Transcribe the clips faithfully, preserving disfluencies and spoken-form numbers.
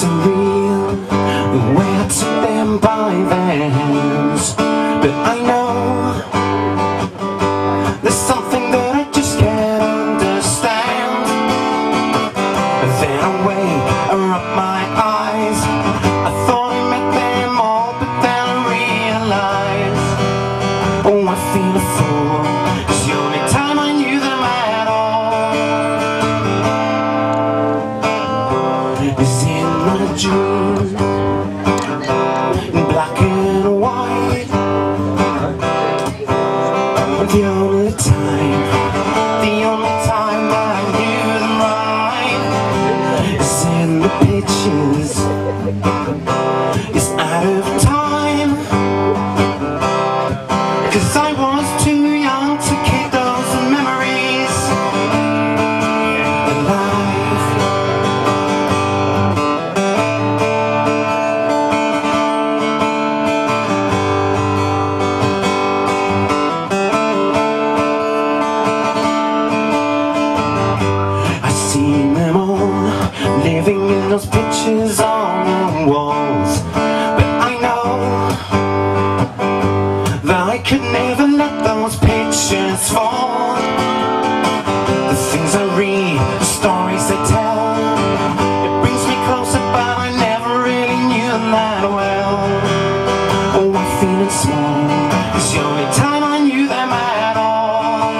surreal, we're to them by their hands. But I know there's something that I just can't understand. But then away, I rub my eyes. I thought I met them all, but then I realized, oh, I feel a fool. It's the only time I knew them at all is in my dreams, black and white. The only time, the only time that I knew them right is in the pictures. It's out of time, 'cause I was too young to keep those memories alive. I've seen them all living in those pictures on the walls, but I know that I could never let those pictures fall. The things I read, the stories they tell, it brings me closer, but I never really knew them that well. Oh, I'm feeling small, it's the only time I knew them at all.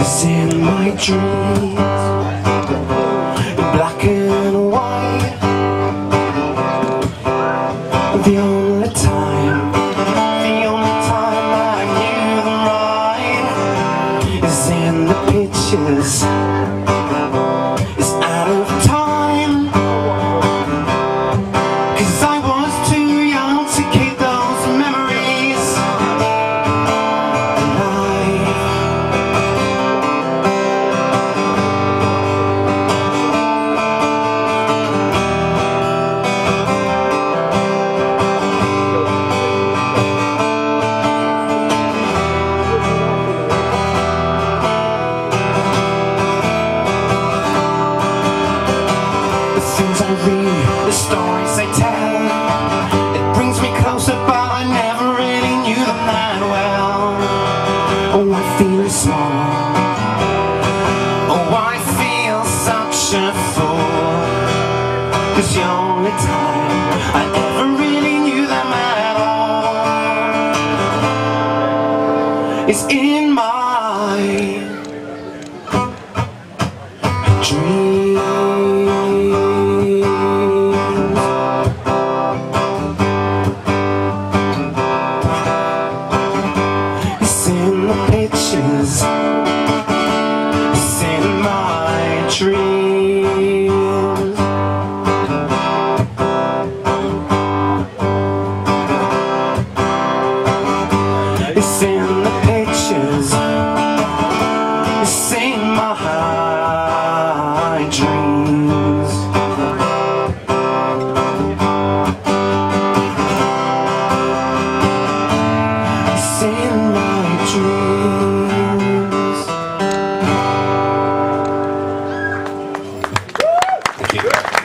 It's in my dreams, black and white. The only time, the only time I knew them right is in the pictures. It's out of time, 'cause I was too young to keep those memories alive. Things I read, the stories they tell, it brings me closer, but I never really knew them that well. Oh, I feel small. Oh, I feel such a fool. 'Cause the only time I ever really knew them at all is in my dreams. It's in my dreams. It's in the pictures. It's in my dreams. Thank you.